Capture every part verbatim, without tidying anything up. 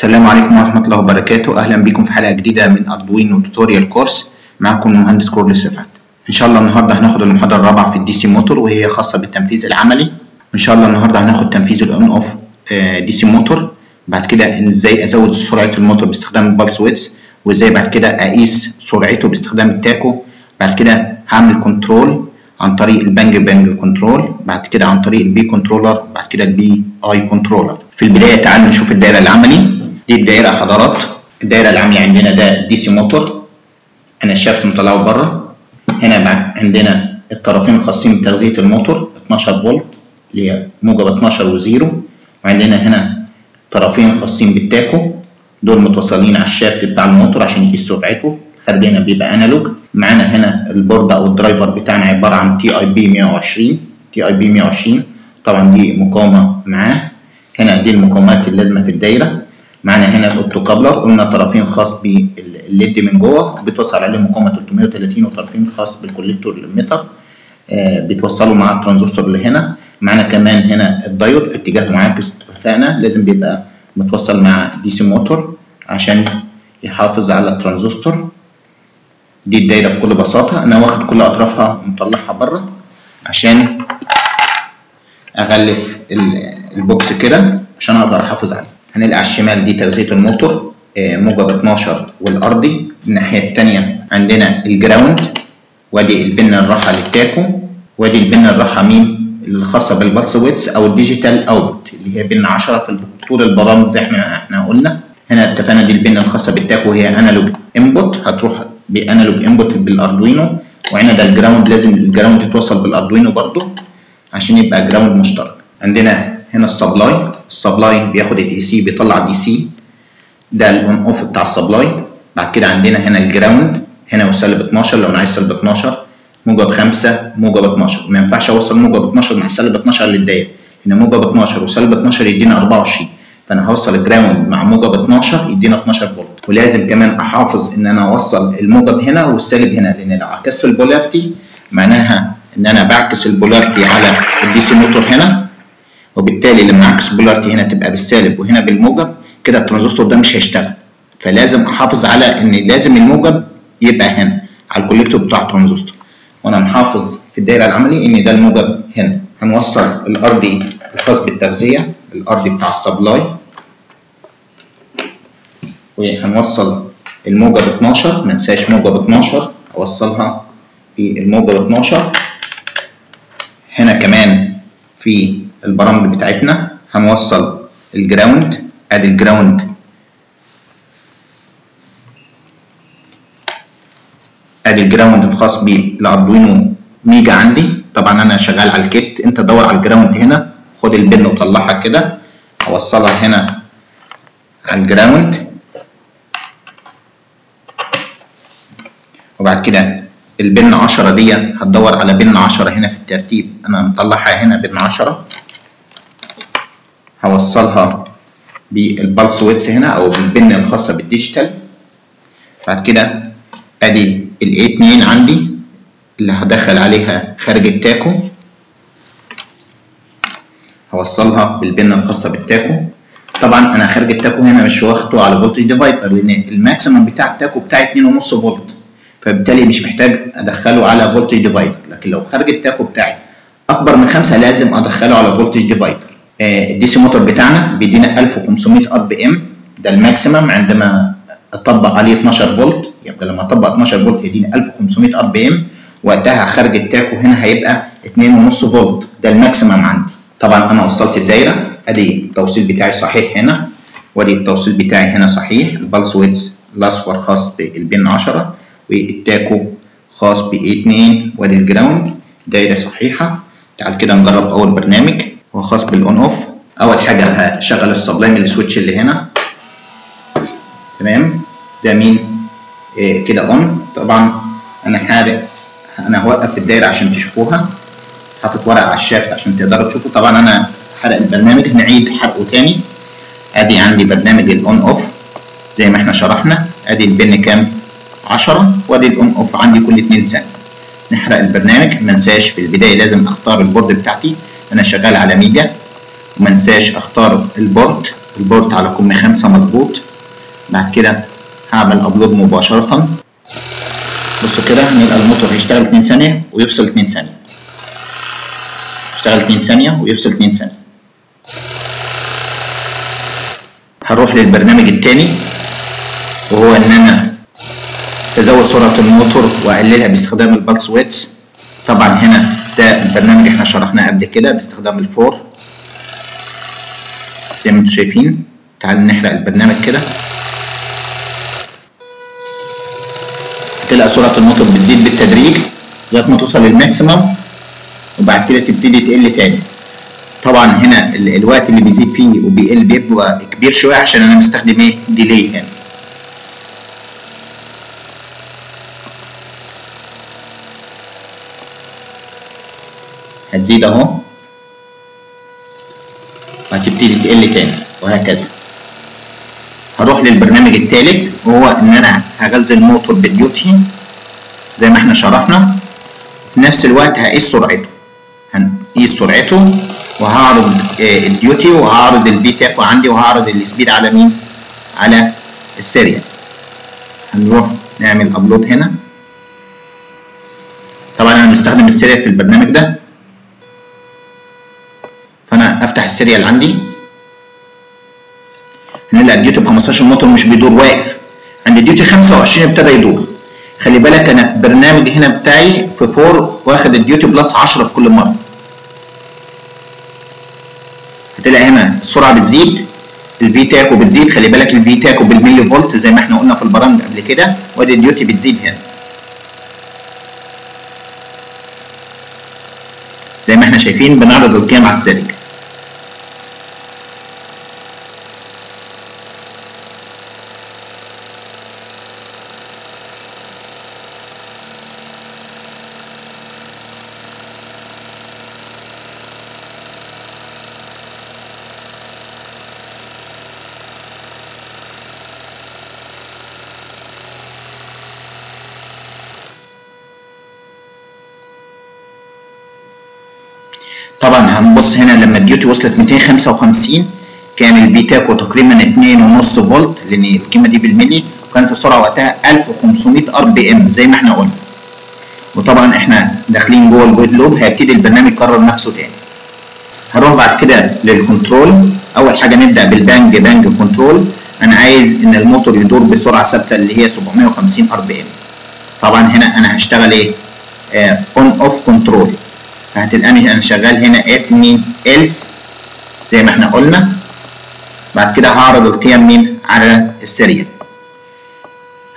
السلام عليكم ورحمة الله وبركاته. أهلا بكم في حلقة جديدة من أردوينو توتوريال كورس. معاكم المهندس كورل صفات. إن شاء الله النهاردة هناخد المحاضرة الرابعة في الدي سي موتور، وهي خاصة بالتنفيذ العملي. إن شاء الله النهاردة هناخد تنفيذ الأون أوف دي سي موتور، بعد كده إن إزاي أزود سرعة الموتور باستخدام البلس ويدز، وإزاي بعد كده أقيس سرعته باستخدام التاكو، بعد كده هعمل كنترول عن طريق البانج بانج كنترول، بعد كده عن طريق البي كنترولر، بعد كده البي اي كنترولر. في البدايه تعالوا نشوف الدايره العملي. دي الدايره يا حضرات، الدايره العملي عندنا ده الدي سي موتور، انا الشاف مطلعه بره. هنا عندنا الطرفين الخاصين بتغذيه الموتور اتناشر فولت اللي هي موجب اتناشر وزيرو، وعندنا هنا طرفين خاصين بالتاكو دول متوصلين على الشافت بتاع الموتور عشان يقيس سرعته. خارجنا بيبقى انالوج. معانا هنا البورده او الدرايفر بتاعنا عباره عن تي اي بي مية وعشرين، تي اي بي مية وعشرين طبعا دي مقاومه معاه. هنا دي المقاومات اللازمه في الدايره. معانا هنا الاوبتوكابلر، قلنا طرفين خاص بالليد من جوه بتوصل عليه مقاومه تلتمية وتلاتين، وطرفين خاص بالكوليكتور متر آه بيتوصلوا مع الترانزستور اللي هنا. معانا كمان هنا الدايود اتجاهه معاكس، اتفقنا لازم بيبقى متوصل مع دي سي موتور عشان يحافظ على الترانزستور. دي الدايره بكل بساطه، انا واخد كل اطرافها مطلعها بره عشان اغلف البوكس كده عشان اقدر احافظ عليه. هنلاقي على الشمال دي تغذيه الموتور موجب اتناشر والارضي. الناحيه الثانيه عندنا الجراوند، وادي البن الراحه للتاكو، وادي البن الراحه مين الخاصه بالبلس ويدز او الديجيتال اوت اللي هي بن عشرة في طول البرامج زي ما احنا قلنا. هنا اتفقنا دي البن الخاصه بالتاكو هي انالوج انبوت هتروح بانالوج انبوت بالاردوينو، وعندنا ده الجراوند لازم الجراوند يتوصل بالاردوينو برضو عشان يبقى جراوند مشترك. عندنا هنا السبلاي، السبلاي بياخد الاي سي بيطلع دي سي، ده الاون اوف بتاع السبلاي. بعد كده عندنا هنا الجراوند، هنا وسالب اتناشر لو انا عايز سالب اتناشر، موجب خمسة موجب اتناشر، ما ينفعش اوصل موجب اتناشر مع سالب اتناشر للدايره، هنا موجب اتناشر وسالب اتناشر يدينا اربعة وعشرين، فانا هوصل الجراوند مع موجب اتناشر يدينا اتناشر فولت. ولازم كمان احافظ ان انا اوصل الموجب هنا والسالب هنا، لان لو عكست البولاريتي معناها ان انا بعكس البولاريتي على الدي سي موتور هنا، وبالتالي لما اعكس البولاريتي هنا تبقى بالسالب وهنا بالموجب، كده الترانزستور ده مش هيشتغل. فلازم احافظ على ان لازم الموجب يبقى هنا على الكوليكتور بتاع الترانزستور، وانا محافظ في الدايره العملي ان ده الموجب هنا. هنوصل الارضي الخاص بالتغذيه، الارضي بتاع السبلاي، وهنوصل الموجب اتناشر، ما انساش موجب اتناشر اوصلها بالموجب اتناشر. هنا كمان في البرامج بتاعتنا هنوصل الجراوند، ادي الجراوند ادي الجراوند الخاص بالاردوينو ميجا عندي، طبعا انا شغال على الكيت، انت دور على الجراوند هنا، خد البن وطلعها كده، اوصلها هنا على الجراوند، وبعد كده البن عشرة دي هتدور على بن عشرة هنا في الترتيب، انا مطلعها هنا بن عشرة، هوصلها بالبلس ويدز هنا او بالبن الخاصه بالديجيتال. بعد كده ادي الاي اتنين عندي اللي هدخل عليها خارج التاكو، هوصلها بالبن الخاصه بالتاكو. طبعا انا خارج التاكو هنا مش واخده على فولتج ديفايدر، لان الماكسيمم بتاع التاكو بتاع اتنين ونص فولت، فبالتالي مش محتاج ادخله على فولتج ديفايدر. لكن لو خارج التاكو بتاعي اكبر من خمسة لازم ادخله على فولتج ديفايدر. الدي سي موتور بتاعنا بيدينا الف وخمسمية ار بي ام، ده الماكسيمم عندما اطبق عليه اتناشر فولت، يبقى لما اطبق اتناشر فولت يدينا الف وخمسمية ار بي ام، وقتها خارج التاكو هنا هيبقى اتنين ونص فولت، ده الماكسيمم عندي. طبعا انا وصلت الدايره، ادي التوصيل بتاعي صحيح هنا، وادي التوصيل بتاعي هنا صحيح، البلس ويدز الاصفر خاص بالبن عشرة، والتاكو خاص ب اتنين، وادي الجراوند، دايره صحيحه. تعال كده نجرب اول برنامج هو خاص بالاون اوف. اول حاجه هشغل السبلاي من السويتش اللي هنا، تمام، ده مين إيه كده اون. طبعا انا هعرف، انا هوقف الدايره عشان تشوفوها، حاطط ورق على الشاشه عشان تقدروا تشوفوا. طبعا انا حرق البرنامج، هنعيد حرقه تاني. ادي عندي برنامج الاون اوف زي ما احنا شرحنا، ادي البن كام عشرة، وادي الاون اوف عندي كل اتنين ثانيه. نحرق البرنامج، منساش في البدايه لازم اختار البورد بتاعتي، انا شغال على ميجا، ومنساش اختار البورد البورت على كم خمسة مظبوط. بعد كده هعمل ابلود مباشرة. بصوا كده هنلقى الموتور هيشتغل اتنين ثانية ويفصل اتنين ثانية، يشتغل اتنين ثانية ويفصل اتنين ثانية. هروح للبرنامج التاني وهو ان انا ازود سرعة الموتور واقللها باستخدام البلس ويدز. طبعا هنا ده البرنامج احنا شرحناه قبل كده باستخدام الفور زي ما انتم شايفين. تعالوا نحرق البرنامج كده، تلاقي سرعة الموتور بتزيد بالتدريج لغاية ما توصل للماكسيمم وبعد كده تبتدي تقل تاني. طبعا هنا الوقت اللي بيزيد فيه وبيقل بيبقى كبير شوية عشان انا مستخدم ايه ديلي هنا. هتزيد اهو وهتبتدي تقل تاني وهكذا. هروح للبرنامج التالت وهو ان انا هغذي الموتور بالديوتي زي ما احنا شرحنا، في نفس الوقت هقيس سرعته، هنقيس سرعته وهعرض الديوتي وهعرض البي تاكو عندي وهعرض السبيد على مين؟ على السيريال. هنروح نعمل ابلود هنا. طبعا انا مستخدم السيريال في البرنامج ده، فانا افتح السيريال عندي هنلاقي الديوتي ب خمستاشر، الموتور مش بيدور واقف عند الديوتي خمسة وعشرين ابتدى يدور. خلي بالك انا في برنامج هنا بتاعي في فور واخد الديوتي بلس عشرة في كل مره. هتلاقي هنا السرعه بتزيد، الفي تاكو بتزيد، خلي بالك الفي تاكو بالملي فولت زي ما احنا قلنا في البرامج قبل كده، وادي الديوتي بتزيد هنا زي ما احنا شايفين بنعرض القيم على السلك. طبعا هنبص هنا لما الديوتي وصلت مئتين وخمسة وخمسين كان الفي تاكو تقريبا اتنين ونص فولت لان القيمه دي بالملي، وكانت السرعه وقتها ألف وخمسمية ار بي ام زي ما احنا قلنا. وطبعا احنا داخلين جوه الجويد لوب، هيبتدي البرنامج يكرر نفسه تاني. هنروح بعد كده للكنترول. اول حاجه نبدا بالبانج بانج كنترول. انا عايز ان الموتور يدور بسرعه ثابته اللي هي سبعمية وخمسين ار بي ام. طبعا هنا انا هشتغل ايه؟ اون اوف كنترول. هتلقاني انا شغال هنا اف مين إلس زي ما احنا قلنا. بعد كده هعرض القيم مين؟ على السيريال.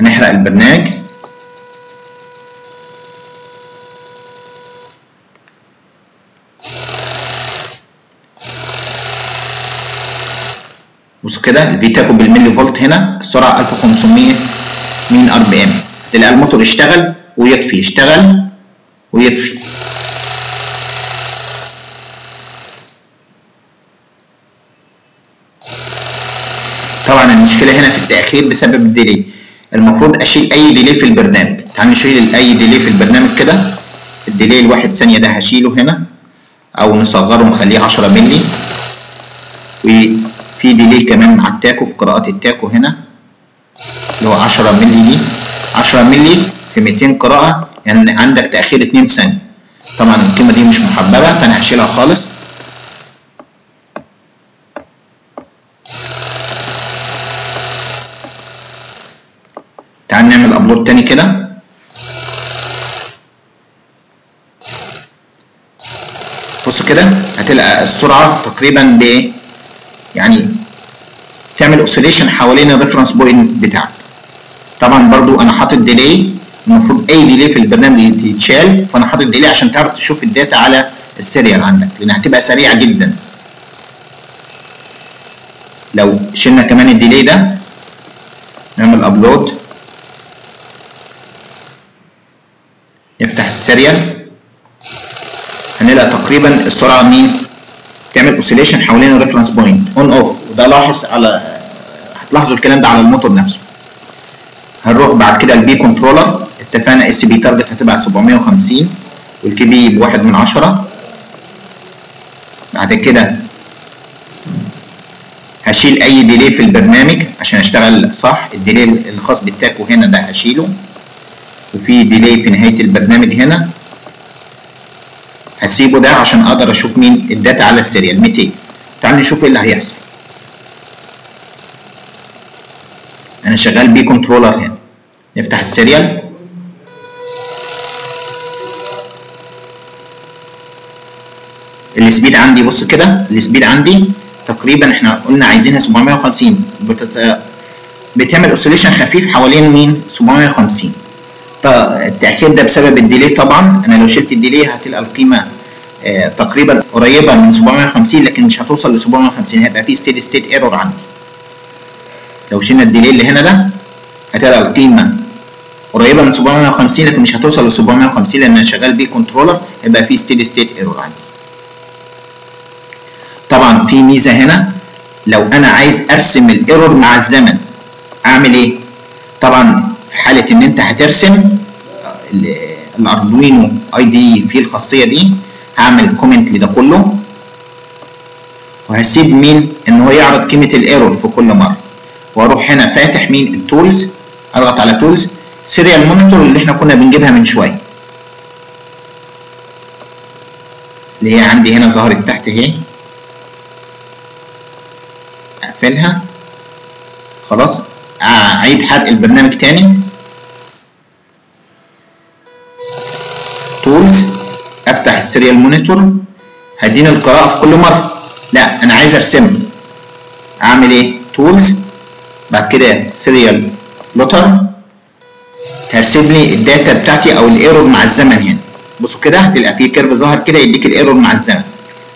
هنحرق البرنامج. بصوا كده الفي تاكو بالملي فولت هنا، السرعه ألف وخمسمية مين ار بي ام. هتلاقي الموتور يشتغل ويطفي، يشتغل ويطفي. طبعا المشكله هنا في التاخير بسبب الديلي. المفروض اشيل اي ديلي في البرنامج. تعالوا نشيل اي ديلي في البرنامج كده. الديلي الواحد ثانيه ده هشيله هنا او نصغره ونخليه عشرة مللي. وفي ديلي كمان مع التاكو في قراءه التاكو هنا اللي هو عشرة مللي، دي عشرة مللي في مئتين قراءه يعني عندك تاخير اتنين ثانيه. طبعا القيمه دي مش محببه فانا هشيلها خالص. تعال نعمل ابلود تاني كده. بص كده هتلقى السرعه تقريبا ب يعني تعمل اوسيليشن حوالين الريفرنس بوينت بتاعك. طبعا برضو انا حاطط ديلي، المفروض اي ديلي في البرنامج يتشال، فانا حاطط ديلي عشان تعرف تشوف الداتا على السيريال عندك لانها هتبقى سريعه جدا. لو شلنا كمان الديلي ده نعمل ابلود، نفتح السيريال هنلاقي تقريبا السرعه مين؟ تعمل اوسيليشن حوالين الريفرنس بوينت اون اوف. وده لاحظ على هتلاحظوا الكلام ده على الموتور نفسه. هنروح بعد كده البي كنترولر. اتفقنا اس بي تارجت هتبقى سبعمية وخمسين والكي بي بواحد من عشرة. بعد كده اشيل اي ديلي في البرنامج عشان اشتغل صح. الديلي الخاص بالتاكو هنا ده اشيله، وفي ديلي في نهايه البرنامج هنا هسيبه ده عشان اقدر اشوف مين الداتا على السيريال مئتين. تعالوا نشوف ايه اللي هيحصل. انا شغال بيه كنترولر هنا، نفتح السيريال السبيد عندي، بص كده السبيد عندي تقريبا احنا قلنا عايزينها سبعمية وخمسين، بتت... بتعمل اوسيليشن خفيف حوالين مين سبعمية وخمسين. التأخير ده بسبب الديلي طبعا، انا لو شلت الديلي هتلاقي القيمه آه تقريبا قريبه من سبعمية وخمسين، لكن مش هتوصل ل سبعمية وخمسين، هيبقى في ستيدي ستيت ايرور عندي. لو شلنا الديلي اللي هنا ده هتلاقي القيمه قريبه من سبعمية وخمسين، لكن مش هتوصل ل سبعمية وخمسين لان انا شغال بيه كنترولر، هيبقى في ستيدي ستيت ايرور عندي. طبعا في ميزه هنا، لو انا عايز ارسم الايرور مع الزمن اعمل ايه؟ طبعا في حاله ان انت هترسم الاردوينو اي دي فيه الخاصيه دي، هعمل كومنت لده كله وهسيب مين ان هو يعرض قيمه الايرور في كل مره، واروح هنا فاتح مين التولز، اضغط على تولز سيريال مونيتور اللي احنا كنا بنجيبها من شويه اللي هي عندي هنا ظهرت تحت اهي، اقفلها خلاص، اعيد حرق البرنامج تاني تولز، افتح السيريال مونيتور هديني القراءة في كل مرة. لا انا عايز ارسمها، اعمل ايه؟ تولز بعد كده سيريال بلوتر، هرسم لي الداتا بتاعتي او الايرور مع الزمن. هنا بصوا كده هتلقى في كيرف ظاهر كده يديك الايرور مع الزمن،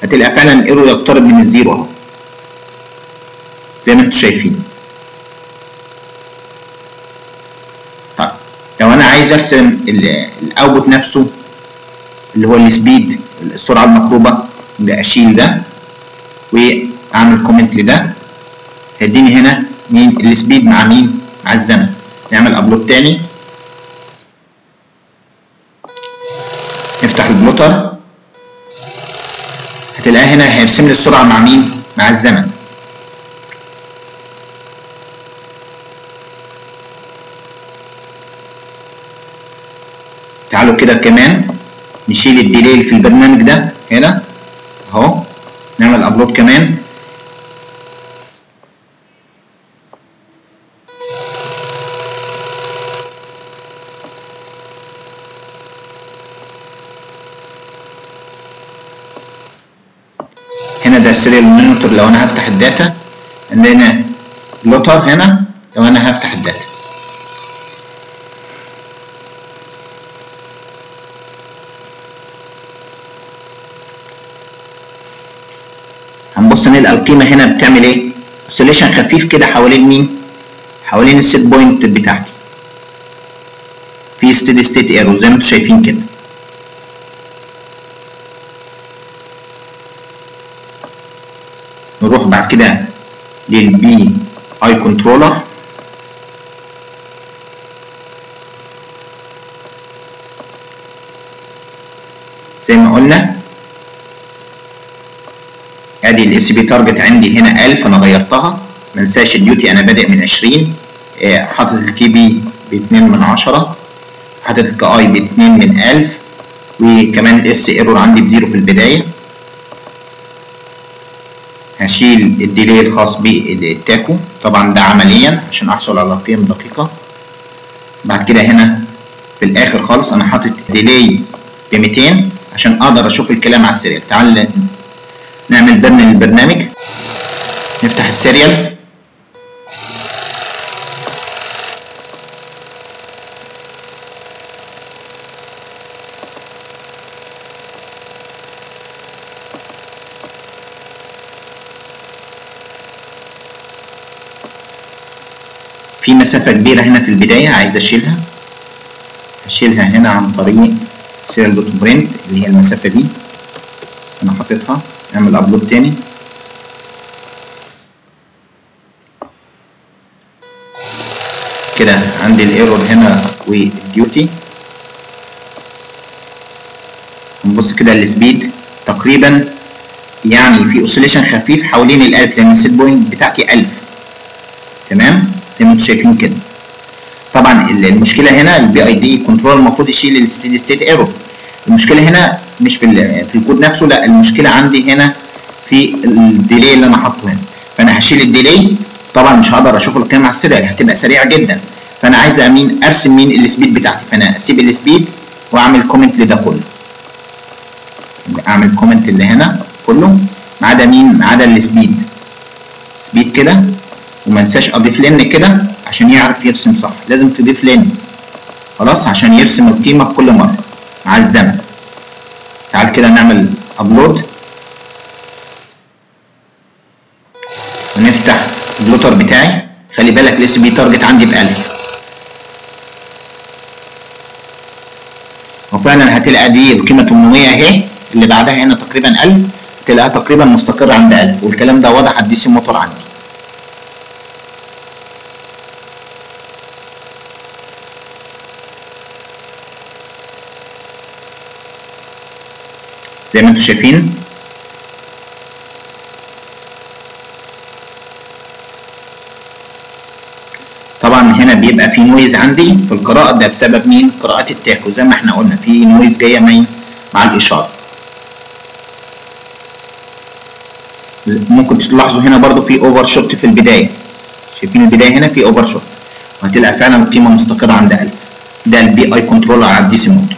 هتلقى فعلا الايرور يقترب من الزيرو اهو زي ما انتوا شايفين. طيب لو انا عايز ارسم الاوتبوت نفسه اللي هو السبيد السرعه المطلوبه، ده اشيل ده واعمل كومنت لده هيديني هنا مين السبيد مع مين مع الزمن. نعمل ابلود تاني، نفتح البلوتر هتلاقيه هنا هيرسم لي السرعه مع مين مع الزمن. تعالوا كده كمان نشيل الديلي في البرنامج ده هنا اهو، نعمل ابلود كمان هنا، ده السيريال مونيتور لو انا هفتح الداتا، عندنا بلوتر هنا لو انا هفتح الداتا. بص نلقى القيمه هنا بتعمل ايه؟ اوسيليشن خفيف كده حوالين مين؟ حوالين السيت بوينت بتاعتي، في ستيدي ستيت ايرور زي ما انتوا شايفين كده. نروح بعد كده للبي اي كنترولر، زي ما قلنا ادي الاس بي تارجت عندي هنا ألف، انا غيرتها ما انساش الديوتي انا بادئ من عشرين، حاطط الكي بي ب اتنين من عشرة، حاطط الكي اي ب اتنين من ألف، وكمان الاس ايرور عندي بزيرو في البدايه. هشيل الديلي الخاص بالتاكو طبعا ده عمليا عشان احصل على قيم دقيقه. بعد كده هنا في الاخر خالص انا حاطط ديلي ب مئتين عشان اقدر اشوف الكلام على السرير. تعال نعمل برن للبرنامج، نفتح السيريال في مسافة كبيرة هنا في البداية عايز اشيلها، اشيلها هنا عن طريق سيريال دوت برنت اللي هي المسافة دي انا حاططها. نعمل ابلود تاني، كده عندي الايرور هنا والديوتي. نبص كده السبيد تقريبا يعني في اوسيليشن خفيف حوالين الالف لان السيت بوينت بتاعتي ألف. تمام؟ زي ما انتم شايفين كده. طبعا المشكله هنا البي اي دي كنترول المفروض يشيل الستيدي ستيت ايرور. المشكله هنا مش في في الكود نفسه، لا المشكله عندي هنا في الديلي اللي انا حاطه هنا. فانا هشيل الديلي، طبعا مش هقدر اشوف القيم على السريع، هتبقى سريعه جدا. فانا عايز امين ارسم مين السبيد بتاعتي، فانا اسيب السبيد واعمل كومنت لده كله. اعمل كومنت اللي هنا كله ما عدا مين؟ ما عدا السبيد. سبيد كده، وما انساش اضيف لن كده عشان يعرف يرسم صح، لازم تضيف لن خلاص عشان يرسم القيمه بكل مره مع الزمن. تعال كده نعمل ابلود ونفتح البلوتر بتاعي. خلي بالك الاس بي تارجت عندي ب ألف، وفعلا هتلاقي دي القيمه ثمانمية اهي، اللي بعدها هنا تقريبا ألف، هتلاقيها تقريبا مستقره عند ألف، والكلام ده واضح على الدي سي موتور عندي. زي ما انتم شايفين طبعا هنا بيبقى في نويز عندي في القراءه، ده بسبب مين؟ قراءه التاكو زي ما احنا قلنا، في نويز جايه مين؟ مع الاشاره. ممكن تلاحظوا هنا برده في اوفر شوت في البدايه، شايفين البدايه هنا في اوفر شوت، وهتلاقي فعلا القيمه مستقره عند ألف. ده البي اي كنترولر على الدي سي موتور.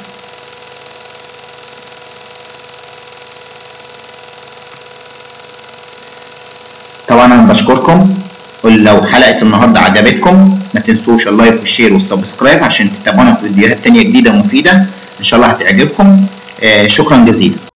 طبعا انا بشكركم، ولو حلقه النهارده عجبتكم ما تنسوش اللايك والشير والسبسكرايب عشان تتابعونا في فيديوهات تانية جديده ومفيده ان شاء الله هتعجبكم. آه شكرا جزيلا.